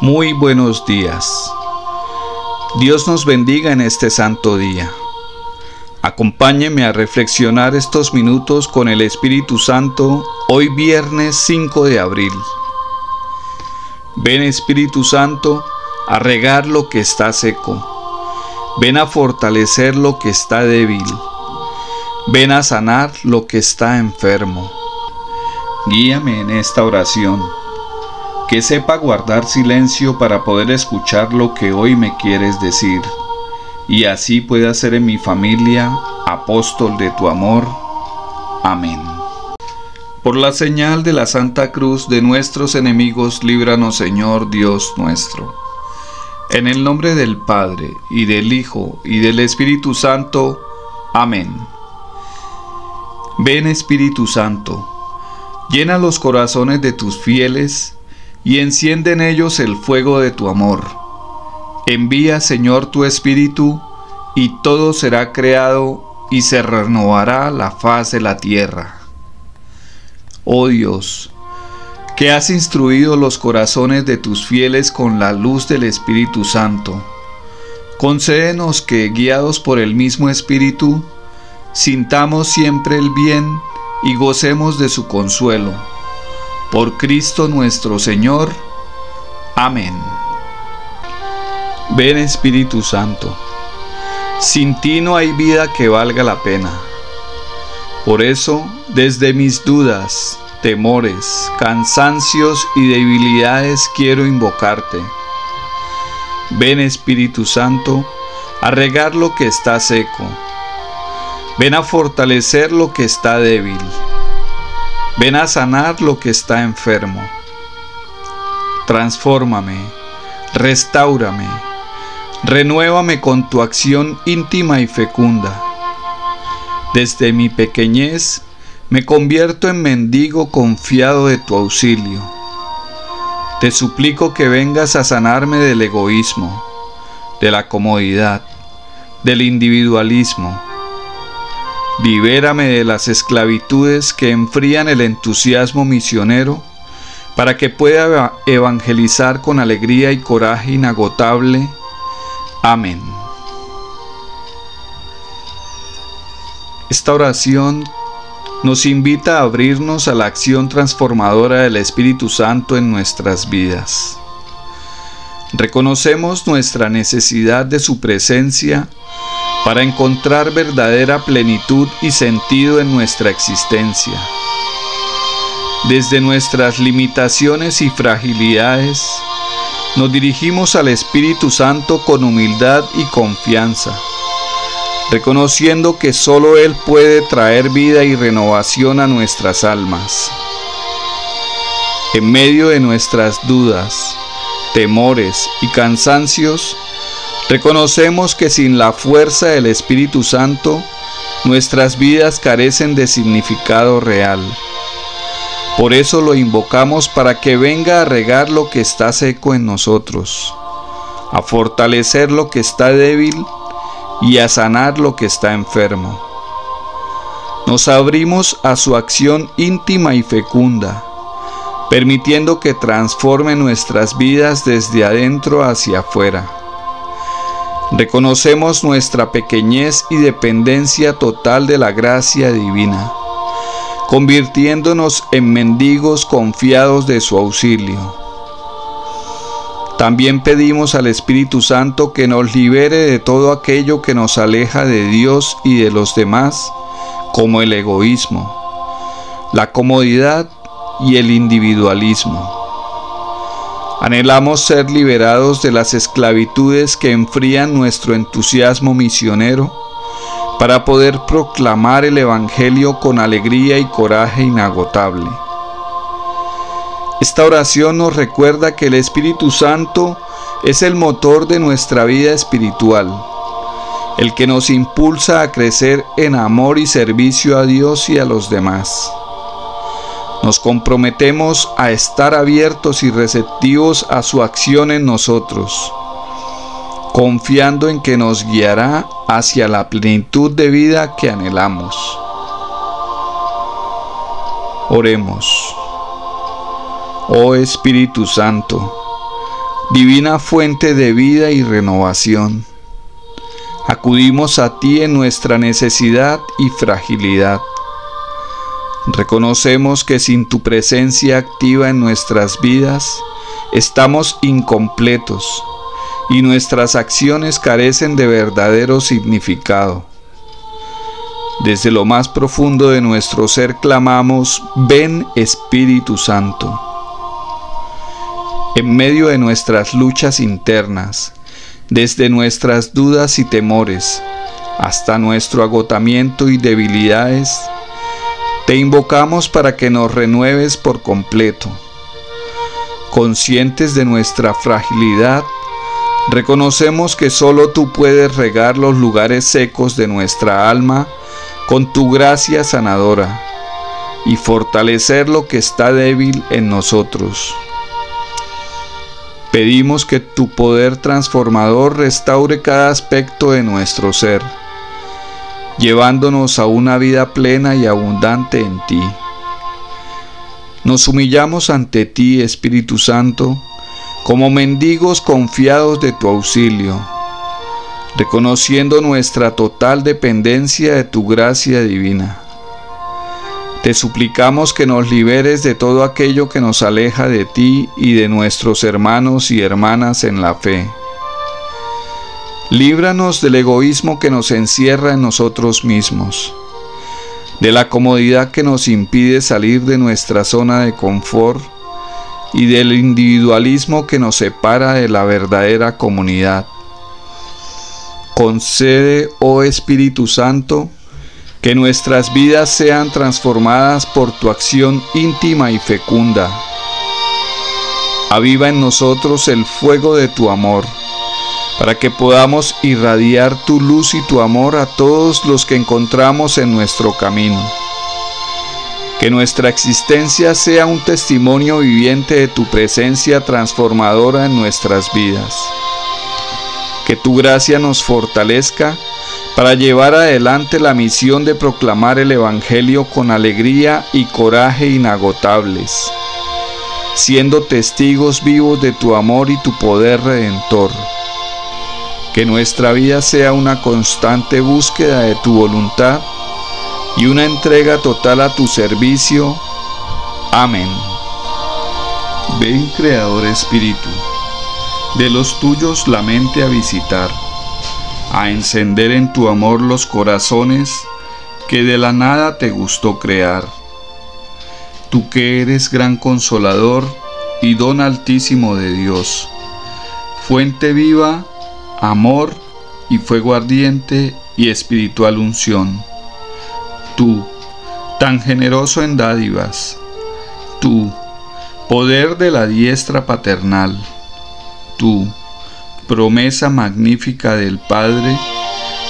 Muy buenos días. Dios nos bendiga en este santo día. Acompáñeme a reflexionar estos minutos con el Espíritu Santo hoy viernes 5 de abril. Ven Espíritu Santo a regar lo que está seco. Ven a fortalecer lo que está débil. Ven a sanar lo que está enfermo. Guíame en esta oración. Que sepa guardar silencio para poder escuchar lo que hoy me quieres decir, y así pueda ser en mi familia apóstol de tu amor. Amén. Por la señal de la Santa Cruz de nuestros enemigos, líbranos, Señor Dios nuestro. En el nombre del Padre, y del Hijo, y del Espíritu Santo. Amén. Ven Espíritu Santo, llena los corazones de tus fieles, y enciende en ellos el fuego de tu amor. Envía, Señor, tu Espíritu, y todo será creado, y se renovará la faz de la tierra. Oh Dios, que has instruido los corazones de tus fieles con la luz del Espíritu Santo, concédenos que, guiados por el mismo Espíritu, sintamos siempre el bien y gocemos de su consuelo. Por Cristo nuestro Señor. Amén. Ven Espíritu Santo. Sin ti no hay vida que valga la pena. Por eso, desde mis dudas, temores, cansancios y debilidades quiero invocarte. Ven Espíritu Santo a regar lo que está seco. Ven a fortalecer lo que está débil. Ven a sanar lo que está enfermo. Transfórmame, restáurame, renuévame con tu acción íntima y fecunda. Desde mi pequeñez me convierto en mendigo confiado de tu auxilio. Te suplico que vengas a sanarme del egoísmo, de la comodidad, del individualismo. Libérame de las esclavitudes que enfrían el entusiasmo misionero, para que pueda evangelizar con alegría y coraje inagotable. Amén. Esta oración nos invita a abrirnos a la acción transformadora del Espíritu Santo en nuestras vidas. Reconocemos nuestra necesidad de su presencia para encontrar verdadera plenitud y sentido en nuestra existencia. Desde nuestras limitaciones y fragilidades, nos dirigimos al Espíritu Santo con humildad y confianza, reconociendo que solo Él puede traer vida y renovación a nuestras almas. En medio de nuestras dudas, temores y cansancios, reconocemos que sin la fuerza del Espíritu Santo, nuestras vidas carecen de significado real. Por eso lo invocamos para que venga a regar lo que está seco en nosotros, a fortalecer lo que está débil y a sanar lo que está enfermo. Nos abrimos a su acción íntima y fecunda, permitiendo que transforme nuestras vidas desde adentro hacia afuera. Reconocemos nuestra pequeñez y dependencia total de la gracia divina, convirtiéndonos en mendigos confiados de su auxilio. También pedimos al Espíritu Santo que nos libere de todo aquello que nos aleja de Dios y de los demás, como el egoísmo, la comodidad y el individualismo. Anhelamos ser liberados de las esclavitudes que enfrían nuestro entusiasmo misionero para poder proclamar el Evangelio con alegría y coraje inagotable. Esta oración nos recuerda que el Espíritu Santo es el motor de nuestra vida espiritual, el que nos impulsa a crecer en amor y servicio a Dios y a los demás. Nos comprometemos a estar abiertos y receptivos a su acción en nosotros, confiando en que nos guiará hacia la plenitud de vida que anhelamos. Oremos. Oh Espíritu Santo, Divina fuente de vida y renovación, acudimos a ti en nuestra necesidad y fragilidad. Reconocemos que sin tu presencia activa en nuestras vidas, estamos incompletos y nuestras acciones carecen de verdadero significado. Desde lo más profundo de nuestro ser clamamos: ven Espíritu Santo. En medio de nuestras luchas internas, desde nuestras dudas y temores, hasta nuestro agotamiento y debilidades, te invocamos para que nos renueves por completo. Conscientes de nuestra fragilidad, reconocemos que solo tú puedes regar los lugares secos de nuestra alma con tu gracia sanadora y fortalecer lo que está débil en nosotros. Pedimos que tu poder transformador restaure cada aspecto de nuestro ser, llevándonos a una vida plena y abundante en ti. Nos humillamos ante ti, Espíritu Santo, como mendigos confiados de tu auxilio, reconociendo nuestra total dependencia de tu gracia divina. Te suplicamos que nos liberes de todo aquello que nos aleja de ti y de nuestros hermanos y hermanas en la fe. Líbranos del egoísmo que nos encierra en nosotros mismos, de la comodidad que nos impide salir de nuestra zona de confort y del individualismo que nos separa de la verdadera comunidad. Concede, oh Espíritu Santo, que nuestras vidas sean transformadas por tu acción íntima y fecunda. Aviva en nosotros el fuego de tu amor, para que podamos irradiar tu luz y tu amor a todos los que encontramos en nuestro camino. Que nuestra existencia sea un testimonio viviente de tu presencia transformadora en nuestras vidas. Que tu gracia nos fortalezca para llevar adelante la misión de proclamar el Evangelio con alegría y coraje inagotables, siendo testigos vivos de tu amor y tu poder redentor. Que nuestra vida sea una constante búsqueda de tu voluntad y una entrega total a tu servicio. Amén. Ven, Creador Espíritu, de los tuyos la mente a visitar, a encender en tu amor los corazones que de la nada te gustó crear. Tú que eres gran consolador y don altísimo de Dios, fuente viva, amor y fuego ardiente y espiritual unción. Tú, tan generoso en dádivas. Tú, poder de la diestra paternal. Tú, promesa magnífica del Padre,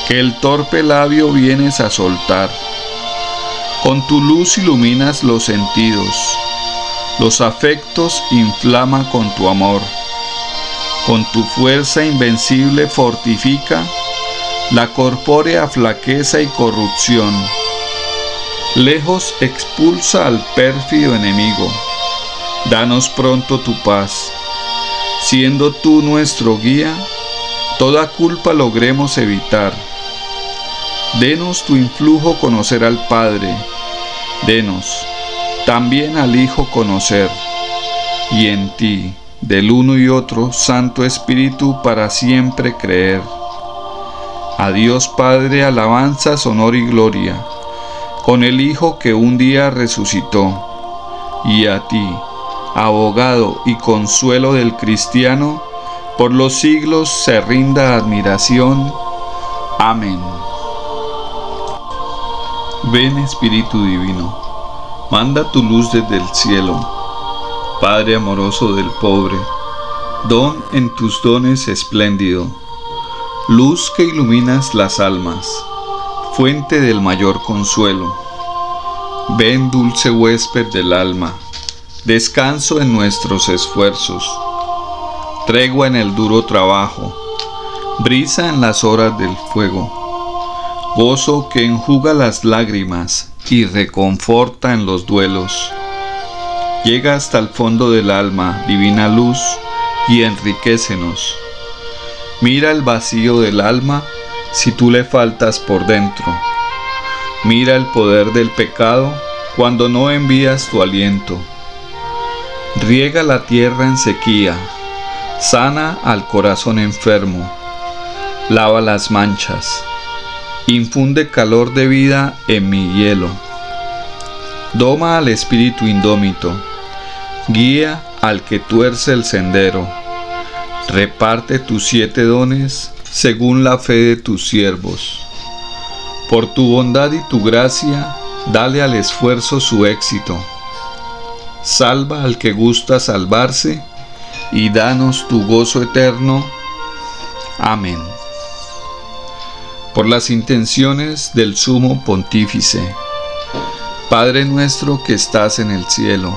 que el torpe labio vienes a soltar. Con tu luz iluminas los sentidos, los afectos inflama con tu amor. Con tu fuerza invencible fortifica la corpórea flaqueza y corrupción. Lejos expulsa al pérfido enemigo. Danos pronto tu paz. Siendo tú nuestro guía, toda culpa logremos evitar. Denos tu influjo conocer al Padre, denos también al Hijo conocer, y en ti, del uno y otro, Santo Espíritu, para siempre creer. A Dios Padre alabanzas, honor y gloria, con el Hijo que un día resucitó, y a ti, abogado y consuelo del cristiano, por los siglos se rinda admiración. Amén. Ven Espíritu Divino, manda tu luz desde el cielo, Padre amoroso del pobre, don en tus dones espléndido, luz que iluminas las almas, fuente del mayor consuelo. Ven dulce huésped del alma, descanso en nuestros esfuerzos, tregua en el duro trabajo, brisa en las horas del fuego, gozo que enjuga las lágrimas y reconforta en los duelos. Llega hasta el fondo del alma, divina luz, y enriquécenos. Mira el vacío del alma si tú le faltas por dentro. Mira el poder del pecado cuando no envías tu aliento. Riega la tierra en sequía, sana al corazón enfermo, lava las manchas, infunde calor de vida en mi hielo. Doma al espíritu indómito, guía al que tuerce el sendero, reparte tus 7 dones según la fe de tus siervos. Por tu bondad y tu gracia, dale al esfuerzo su éxito. Salva al que gusta salvarse y danos tu gozo eterno. Amén. Por las intenciones del Sumo Pontífice. Padre nuestro que estás en el cielo,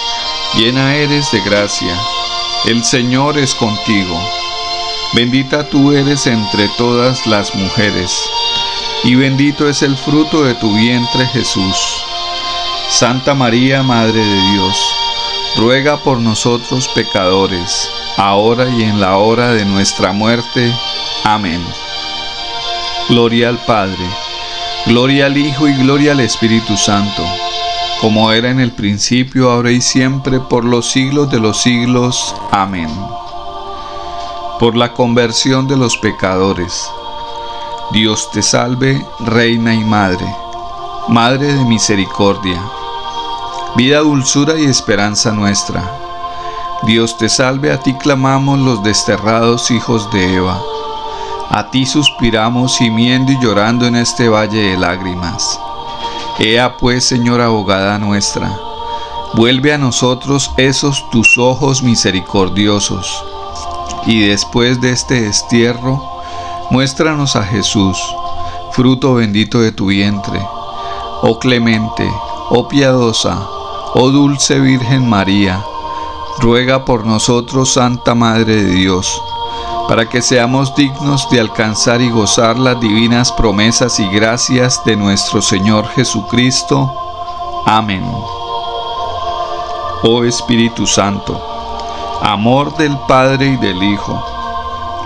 llena eres de gracia, el Señor es contigo. Bendita tú eres entre todas las mujeres, y bendito es el fruto de tu vientre Jesús. Santa María, Madre de Dios, ruega por nosotros pecadores, ahora y en la hora de nuestra muerte. Amén. Gloria al Padre, gloria al Hijo y gloria al Espíritu Santo, como era en el principio, ahora y siempre, por los siglos de los siglos. Amén. Por la conversión de los pecadores. Dios te salve, Reina y Madre, Madre de misericordia, vida, dulzura y esperanza nuestra. Dios te salve, a ti clamamos los desterrados hijos de Eva. A ti suspiramos gimiendo y llorando en este valle de lágrimas. Ea pues, Señora abogada nuestra, vuelve a nosotros esos tus ojos misericordiosos, y después de este destierro, muéstranos a Jesús, fruto bendito de tu vientre. Oh clemente, oh piadosa, oh dulce Virgen María, ruega por nosotros, Santa Madre de Dios, para que seamos dignos de alcanzar y gozar las divinas promesas y gracias de nuestro Señor Jesucristo. Amén. Oh Espíritu Santo, amor del Padre y del Hijo,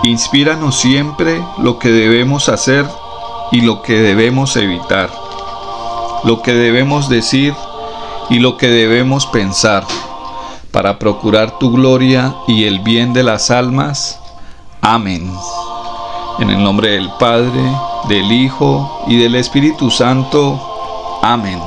inspíranos siempre lo que debemos hacer y lo que debemos evitar, lo que debemos decir y lo que debemos pensar, para procurar tu gloria y el bien de las almas. Amén. En el nombre del Padre, del Hijo y del Espíritu Santo. Amén.